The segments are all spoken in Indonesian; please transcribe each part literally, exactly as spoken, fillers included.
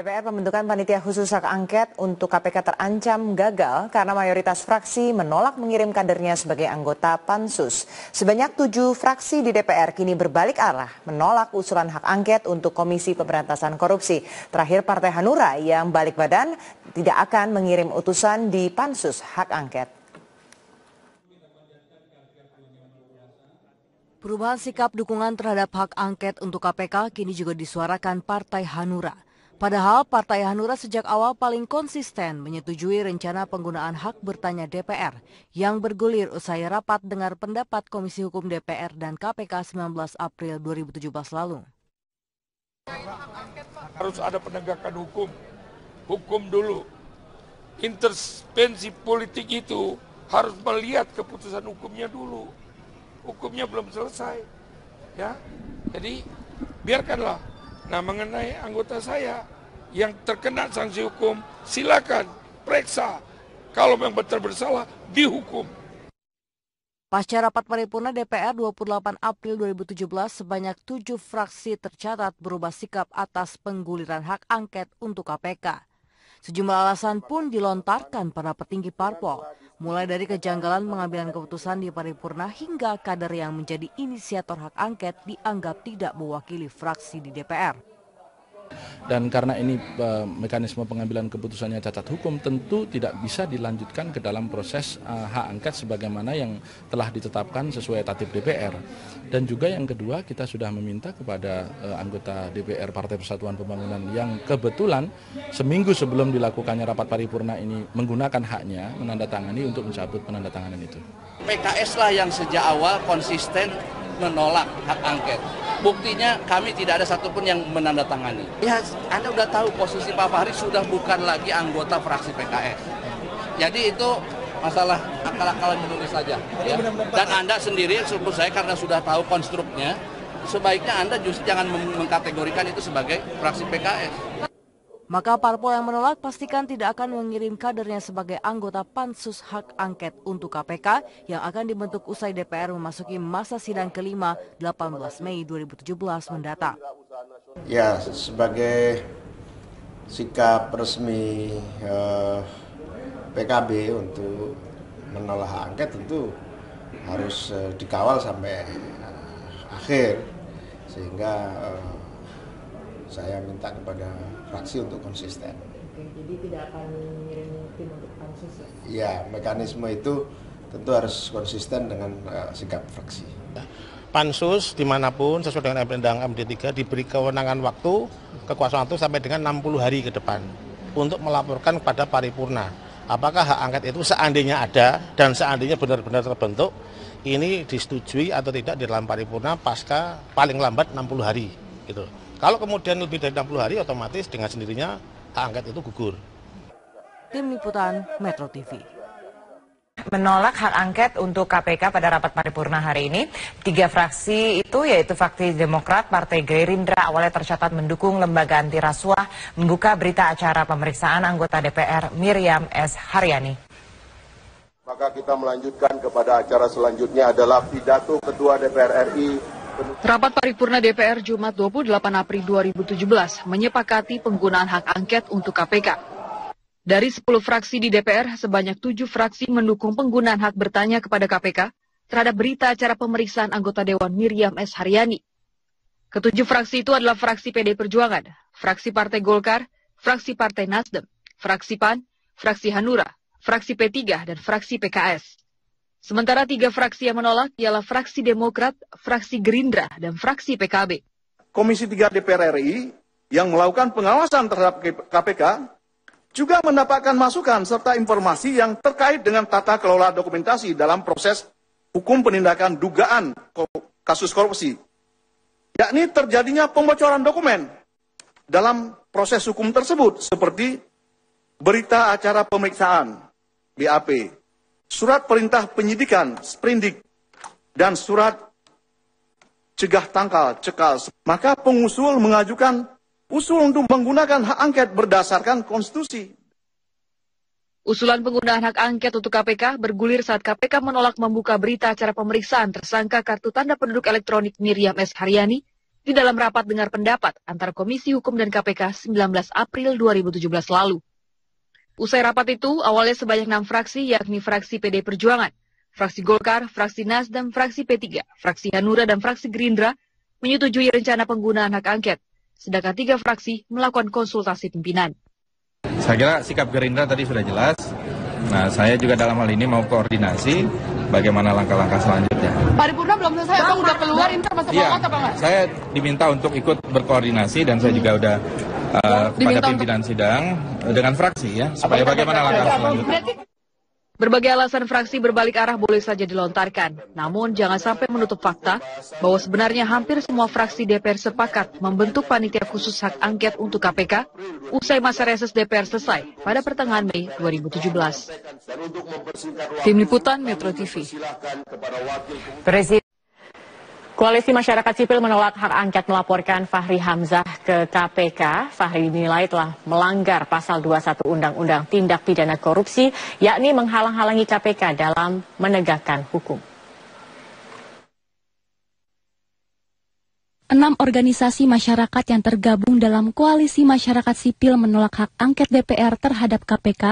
D P R pembentukan panitia khusus hak angket untuk K P K terancam gagal karena mayoritas fraksi menolak mengirim kadernya sebagai anggota pansus. Sebanyak tujuh fraksi di D P R kini berbalik arah menolak usulan hak angket untuk Komisi Pemberantasan Korupsi. Terakhir Partai Hanura yang balik badan tidak akan mengirim utusan di pansus hak angket. Perubahan sikap dukungan terhadap hak angket untuk K P K kini juga disuarakan Partai Hanura. Padahal Partai Hanura sejak awal paling konsisten menyetujui rencana penggunaan hak bertanya D P R yang bergulir usai rapat dengar pendapat Komisi Hukum D P R dan K P K sembilan belas April dua ribu tujuh belas lalu. Harus ada penegakan hukum, hukum dulu. Intervensi politik itu harus melihat keputusan hukumnya dulu. Hukumnya belum selesai, ya. Jadi biarkanlah. Nah, mengenai anggota saya yang terkena sanksi hukum, silakan periksa. Kalau memang betul bersalah, dihukum. Pasca rapat paripurna D P R dua puluh delapan April dua ribu tujuh belas, sebanyak tujuh fraksi tercatat berubah sikap atas pengguliran hak angket untuk K P K. Sejumlah alasan pun dilontarkan para petinggi parpol, mulai dari kejanggalan pengambilan keputusan di paripurna hingga kader yang menjadi inisiator hak angket dianggap tidak mewakili fraksi di D P R. Dan karena ini uh, mekanisme pengambilan keputusannya cacat hukum, tentu tidak bisa dilanjutkan ke dalam proses uh, hak angket sebagaimana yang telah ditetapkan sesuai tatib D P R. Dan juga yang kedua, kita sudah meminta kepada uh, anggota D P R Partai Persatuan Pembangunan yang kebetulan seminggu sebelum dilakukannya rapat paripurna ini menggunakan haknya menandatangani untuk mencabut penandatanganan itu. P K S lah yang sejak awal konsisten menolak hak angket. Buktinya kami tidak ada satupun yang menandatangani. Ya, Anda sudah tahu posisi Pak Fahri sudah bukan lagi anggota fraksi P K S. Jadi itu masalah akal-akalan menulis saja. Ya. Dan Anda sendiri, menurut saya karena sudah tahu konstruknya, sebaiknya Anda justru jangan mengkategorikan itu sebagai fraksi P K S. Maka parpol yang menolak pastikan tidak akan mengirim kadernya sebagai anggota pansus hak angket untuk K P K yang akan dibentuk usai D P R memasuki masa sidang kelima delapan belas Mei dua ribu tujuh belas mendatang. Ya, sebagai sikap resmi eh, P K B untuk menolak hak angket tentu harus eh, dikawal sampai eh, akhir, sehingga eh, saya minta kepada fraksi untuk konsisten. Jadi tidak akan mengirim tim untuk pansus ya? Ya, mekanisme itu tentu harus konsisten dengan uh, sikap fraksi. Pansus dimanapun sesuai dengan undang M D tiga diberi kewenangan waktu, kekuasaan itu sampai dengan enam puluh hari ke depan untuk melaporkan kepada paripurna. Apakah hak angket itu seandainya ada dan seandainya benar-benar terbentuk, ini disetujui atau tidak di dalam paripurna pasca paling lambat enam puluh hari gitu. Kalau kemudian lebih dari enam puluh hari, otomatis dengan sendirinya hak angket itu gugur. Tim Liputan Metro T V. Menolak hak angket untuk K P K pada rapat paripurna hari ini, tiga fraksi itu yaitu fraksi Demokrat, Partai Gerindra awalnya tercatat mendukung lembaga anti rasuah membuka berita acara pemeriksaan anggota D P R Miriam S. Haryani. Maka kita melanjutkan kepada acara selanjutnya adalah pidato Ketua D P R R I. Rapat paripurna D P R Jumat dua puluh delapan April dua ribu tujuh belas menyepakati penggunaan hak angket untuk K P K. Dari sepuluh fraksi di D P R, sebanyak tujuh fraksi mendukung penggunaan hak bertanya kepada K P K terhadap berita acara pemeriksaan anggota Dewan Miriam S. Haryani. Ketujuh fraksi itu adalah fraksi P D Perjuangan, fraksi Partai Golkar, fraksi Partai Nasdem, fraksi P A N, fraksi Hanura, fraksi P tiga, dan fraksi P K S. Sementara tiga fraksi yang menolak ialah fraksi Demokrat, fraksi Gerindra, dan fraksi P K B. Komisi tiga D P R R I yang melakukan pengawasan terhadap K P K juga mendapatkan masukan serta informasi yang terkait dengan tata kelola dokumentasi dalam proses hukum penindakan dugaan kasus korupsi, yakni terjadinya pembocoran dokumen dalam proses hukum tersebut seperti berita acara pemeriksaan B A P. Surat perintah penyidikan, sprindik, dan surat cegah tangkal, cekal. Maka pengusul mengajukan usul untuk menggunakan hak angket berdasarkan konstitusi. Usulan penggunaan hak angket untuk K P K bergulir saat K P K menolak membuka berita acara pemeriksaan tersangka kartu tanda penduduk elektronik Miriam S. Haryani di dalam rapat dengar pendapat antara Komisi Hukum dan K P K sembilan belas April dua ribu tujuh belas lalu. Usai rapat itu, awalnya sebanyak enam fraksi, yakni fraksi P D Perjuangan, fraksi Golkar, fraksi Nasdem, fraksi P tiga, fraksi Hanura, dan fraksi Gerindra menyetujui rencana penggunaan hak angket, sedangkan tiga fraksi melakukan konsultasi pimpinan. Saya kira sikap Gerindra tadi sudah jelas. Nah, saya juga dalam hal ini mau koordinasi bagaimana langkah-langkah selanjutnya. Paripurna belum selesai, Bang, udah keluar informasi ya, apa Bang? Saya diminta untuk ikut berkoordinasi dan saya juga udah uh, kepada pimpinan untuk... sidang dengan fraksi ya, supaya apa bagaimana langkah selanjutnya. Berbagai alasan fraksi berbalik arah boleh saja dilontarkan, namun jangan sampai menutup fakta bahwa sebenarnya hampir semua fraksi D P R sepakat membentuk panitia khusus hak angket untuk K P K usai masa reses D P R selesai pada pertengahan Mei dua ribu tujuh belas. Tim Liputan Metro T V. Presiden. Koalisi Masyarakat Sipil menolak hak angket melaporkan Fahri Hamzah ke K P K. Fahri dinilai telah melanggar pasal dua puluh satu Undang-Undang Tindak Pidana Korupsi, yakni menghalang-halangi K P K dalam menegakkan hukum. Enam organisasi masyarakat yang tergabung dalam Koalisi Masyarakat Sipil menolak hak angket D P R terhadap K P K,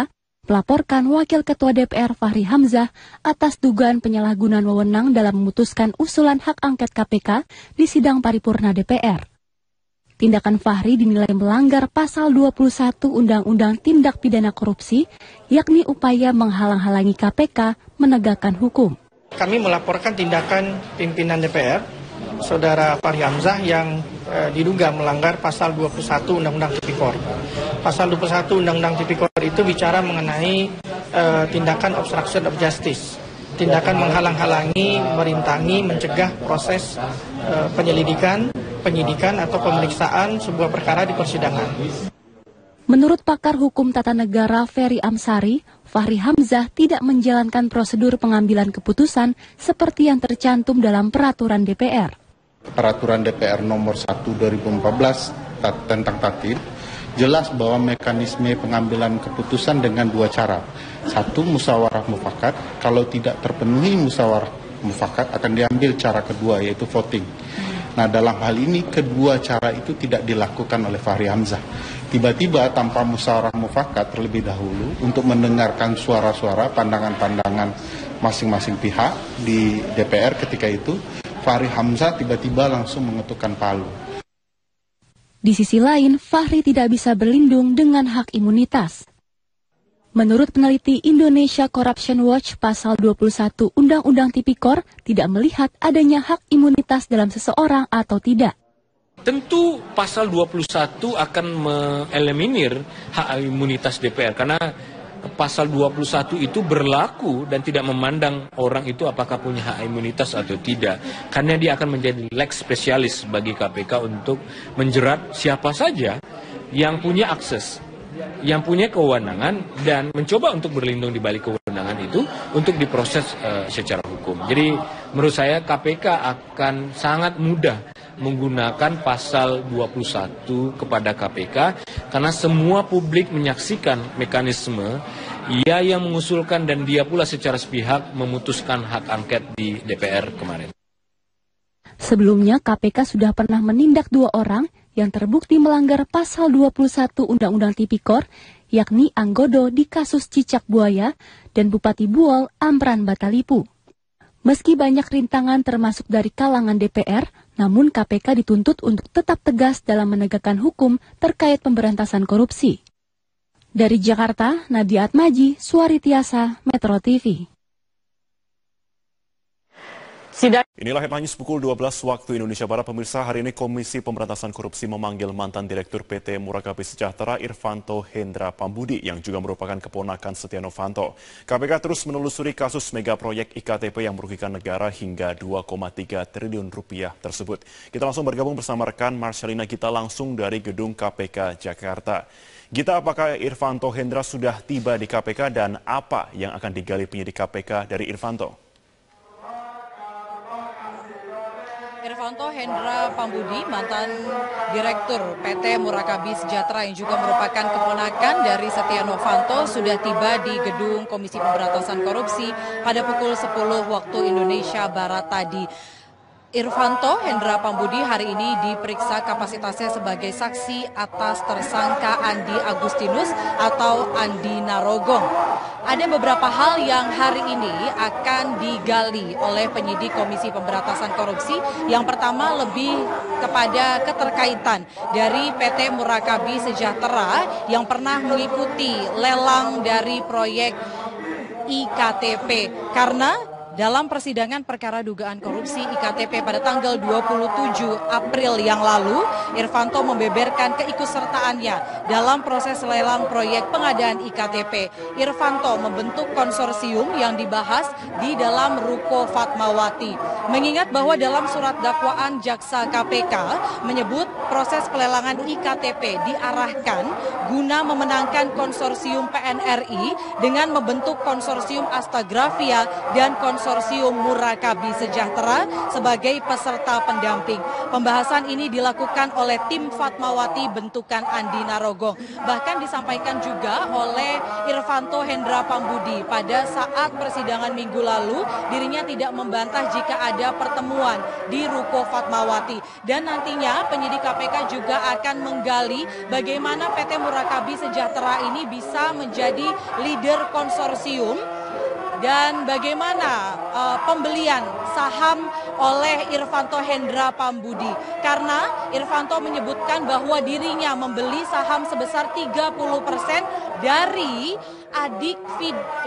melaporkan Wakil Ketua D P R Fahri Hamzah atas dugaan penyalahgunaan wewenang dalam memutuskan usulan hak angket K P K di sidang paripurna D P R. Tindakan Fahri dinilai melanggar pasal dua puluh satu Undang-Undang Tindak Pidana Korupsi, yakni upaya menghalang-halangi K P K menegakkan hukum. Kami melaporkan tindakan pimpinan D P R, Saudara Fahri Hamzah yang eh, diduga melanggar pasal dua puluh satu Undang-Undang TIPIKOR. Pasal dua puluh satu Undang-Undang TIPIKOR itu bicara mengenai eh, tindakan obstruction of justice, tindakan menghalang-halangi, merintangi, mencegah proses eh, penyelidikan, penyidikan atau pemeriksaan sebuah perkara di persidangan. Menurut pakar hukum tata negara Feri Amsari, Fahri Hamzah tidak menjalankan prosedur pengambilan keputusan seperti yang tercantum dalam peraturan D P R. Peraturan D P R nomor satu dua ribu empat belas tentang TATIP jelas bahwa mekanisme pengambilan keputusan dengan dua cara. Satu, musyawarah mufakat. Kalau tidak terpenuhi musyawarah mufakat akan diambil cara kedua, yaitu voting. Nah, dalam hal ini kedua cara itu tidak dilakukan oleh Fahri Hamzah. Tiba-tiba tanpa musyawarah mufakat terlebih dahulu untuk mendengarkan suara-suara, pandangan-pandangan masing-masing pihak di D P R ketika itu, Fahri Hamzah tiba-tiba langsung mengetukkan palu. Di sisi lain, Fahri tidak bisa berlindung dengan hak imunitas. Menurut peneliti Indonesia Corruption Watch, pasal dua puluh satu Undang-Undang Tipikor tidak melihat adanya hak imunitas dalam seseorang atau tidak. Tentu pasal dua puluh satu akan mengeliminir hak imunitas D P R karena pasal dua puluh satu itu berlaku dan tidak memandang orang itu apakah punya hak imunitas atau tidak. Karena dia akan menjadi lex specialis bagi K P K untuk menjerat siapa saja yang punya akses, yang punya kewenangan dan mencoba untuk berlindung di balik kewenangan itu untuk diproses uh, secara hukum. Jadi menurut saya K P K akan sangat mudah menggunakan pasal dua puluh satu kepada K P K karena semua publik menyaksikan mekanisme ia yang mengusulkan dan dia pula secara sepihak memutuskan hak angket di D P R kemarin. Sebelumnya K P K sudah pernah menindak dua orang yang terbukti melanggar pasal dua puluh satu Undang-Undang Tipikor, yakni Anggodo di kasus cicak buaya dan Bupati Buol Amran Batalipu. Meski banyak rintangan termasuk dari kalangan D P R, namun K P K dituntut untuk tetap tegas dalam menegakkan hukum terkait pemberantasan korupsi. Dari Jakarta, Nadia Atmaji, Suwari Tiasa, Metro T V. Inilah headline news pukul dua belas waktu Indonesia Barat. Pemirsa, hari ini Komisi Pemberantasan Korupsi memanggil mantan Direktur P T Murakabi Sejahtera Irvanto Hendra Pambudi yang juga merupakan keponakan Setya Novanto. K P K terus menelusuri kasus megaproyek e K T P yang merugikan negara hingga dua koma tiga triliun rupiah tersebut. Kita langsung bergabung bersama rekan Marcelina Gita langsung dari gedung K P K Jakarta. Gita, apakah Irvanto Hendra sudah tiba di K P K dan apa yang akan digali penyidik K P K dari Irvanto? Irvanto Hendra Pambudi, mantan Direktur P T Murakabi Sejahtera yang juga merupakan keponakan dari Setya Novanto sudah tiba di gedung Komisi Pemberantasan Korupsi pada pukul sepuluh waktu Indonesia Barat tadi. Irvanto Hendra Pambudi hari ini diperiksa kapasitasnya sebagai saksi atas tersangka Andi Agustinus atau Andi Narogong. Ada beberapa hal yang hari ini akan digali oleh penyidik Komisi Pemberantasan Korupsi. Yang pertama lebih kepada keterkaitan dari P T Murakabi Sejahtera yang pernah mengikuti lelang dari proyek i K T P karena dalam persidangan perkara dugaan korupsi i K T P pada tanggal dua puluh tujuh April yang lalu, Irvanto membeberkan keikutsertaannya dalam proses lelang proyek pengadaan i K T P. Irvanto membentuk konsorsium yang dibahas di dalam Ruko Fatmawati. Mengingat bahwa dalam surat dakwaan Jaksa K P K menyebut proses pelelangan i K T P diarahkan guna memenangkan konsorsium P N R I dengan membentuk konsorsium Astagrafia dan konsorsium Konsorsium Murakabi Sejahtera sebagai peserta pendamping. Pembahasan ini dilakukan oleh tim Fatmawati bentukan Andi Narogong. Bahkan disampaikan juga oleh Irvanto Hendra Pambudi pada saat persidangan minggu lalu, dirinya tidak membantah jika ada pertemuan di Ruko Fatmawati. Dan nantinya penyidik K P K juga akan menggali bagaimana P T Murakabi Sejahtera ini bisa menjadi leader konsorsium dan bagaimana uh, pembelian saham oleh Irvanto Hendra Pambudi. Karena Irvanto menyebutkan bahwa dirinya membeli saham sebesar tiga puluh persen dari adik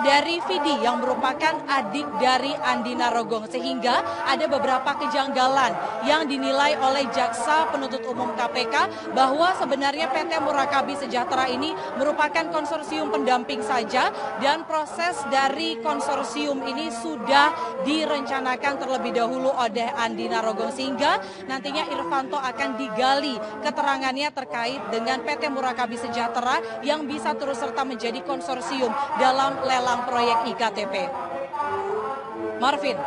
dari Fidi yang merupakan adik dari Andi Narogong. Sehingga ada beberapa kejanggalan yang dinilai oleh Jaksa Penuntut Umum K P K bahwa sebenarnya P T Murakabi Sejahtera ini merupakan konsorsium pendamping saja dan proses dari konsorsium ini sudah direncanakan terlebih dahulu oleh Andi Narogong, sehingga nantinya Irvanto akan digali keterangannya terkait dengan P T Murakabi Sejahtera yang bisa turut serta menjadi konsorsium dalam lelang proyek i K T P. Marvin.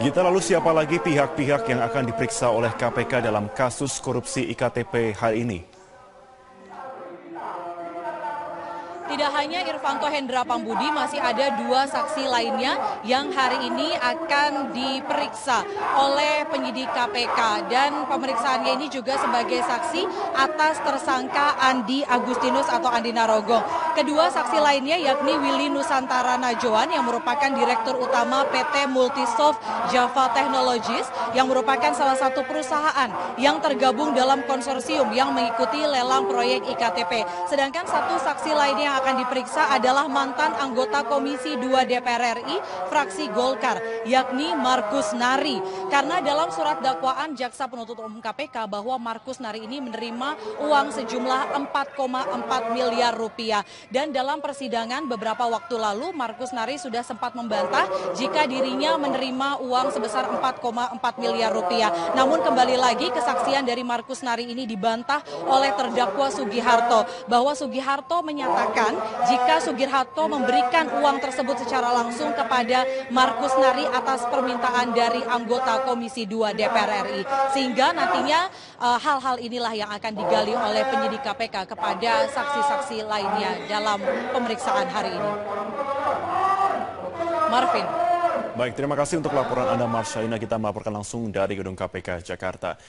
Gita, lalu siapa lagi pihak-pihak yang akan diperiksa oleh K P K dalam kasus korupsi i K T P hari ini? Tidak hanya Irvanto Hendra Pambudi, masih ada dua saksi lainnya yang hari ini akan diperiksa oleh penyidik K P K. Dan pemeriksaannya ini juga sebagai saksi atas tersangka Andi Agustinus atau Andi Narogong. Kedua saksi lainnya yakni Willy Nusantara Najoan yang merupakan Direktur Utama P T Multisoft Java Technologies yang merupakan salah satu perusahaan yang tergabung dalam konsorsium yang mengikuti lelang proyek i K T P. Sedangkan satu saksi lainnya akan diperiksa adalah mantan anggota Komisi dua D P R R I fraksi Golkar yakni Markus Nari, karena dalam surat dakwaan Jaksa Penuntut Umum K P K bahwa Markus Nari ini menerima uang sejumlah empat koma empat miliar rupiah, dan dalam persidangan beberapa waktu lalu Markus Nari sudah sempat membantah jika dirinya menerima uang sebesar empat koma empat miliar rupiah. Namun kembali lagi kesaksian dari Markus Nari ini dibantah oleh terdakwa Sugiharto, bahwa Sugiharto menyatakan jika Sugiharto memberikan uang tersebut secara langsung kepada Markus Nari atas permintaan dari anggota Komisi dua D P R R I. Sehingga nantinya hal-hal uh, inilah yang akan digali oleh penyidik K P K kepada saksi-saksi lainnya dalam pemeriksaan hari ini. Marvin. Baik, terima kasih untuk laporan Anda Marsha. Kita melaporkan langsung dari Gedung K P K Jakarta.